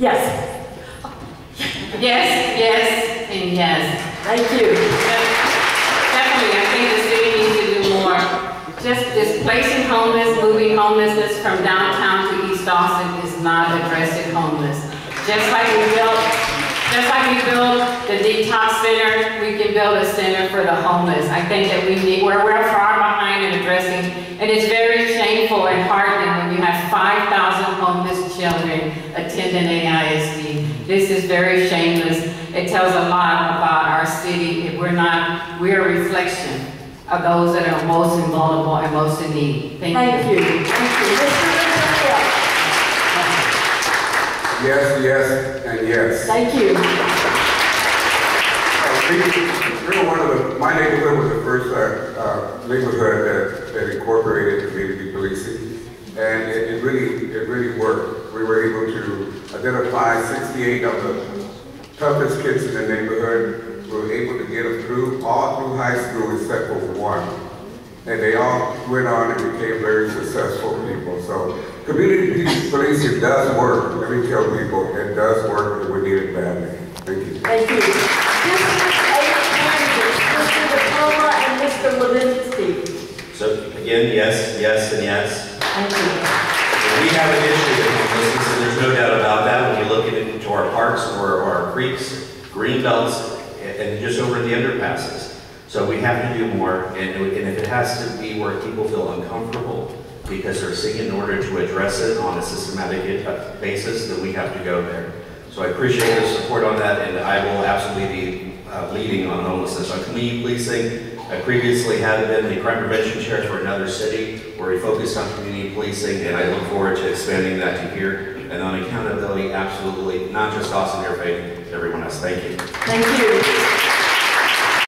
Yes. Yes, yes, and yes. Thank you. Definitely, I think the city needs to do more. Just displacing homeless, moving homelessness from downtown to East Austin is not addressing homeless. Just like we built the detox center, we can build a center for the homeless. I think that we need, we're far behind in addressing, and it's very shameful and heartening when you have 5,000 homeless children attending AISD. This is very shameless. It tells a lot about our city. If we're a reflection of those that are most vulnerable and most in need. Thank you. Thank you. Yes, yes, and yes. Thank you. My neighborhood was the first neighborhood that incorporated community policing. And it really worked. We were able to identify 68 of the toughest kids in the neighborhood. We were able to get them through, all through high school except for one. And they all went on and became very successful people. So community policing does work. Let me tell people, it does work, and we need it badly. Thank you. Thank you. This is Mr. DePalma and Mr. Livingston. So again, yes, yes, and yes. Thank you. We have an issue with homelessness, and there's no doubt about that. When you look into our parks or our creeks, green belts, and just over the underpasses. So we have to do more, and if it has to be where people feel uncomfortable because they're sick, in order to address it on a systematic basis, then we have to go there. So I appreciate your support on that, and I will absolutely be leading on homelessness. On community policing, I previously had been the crime prevention chair for another city where we focused on community policing, and I look forward to expanding that to here. And on accountability, absolutely, not just Austin Airport, but everyone else. Thank you. Thank you.